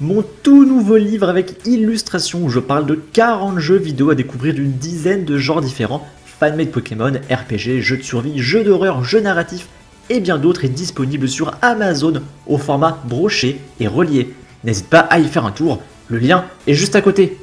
Mon tout nouveau livre avec illustration où je parle de 40 jeux vidéo à découvrir d'une dizaine de genres différents, fan-made Pokémon, RPG, jeux de survie, jeux d'horreur, jeux narratifs et bien d'autres est disponible sur Amazon au format broché et relié. N'hésite pas à y faire un tour, le lien est juste à côté.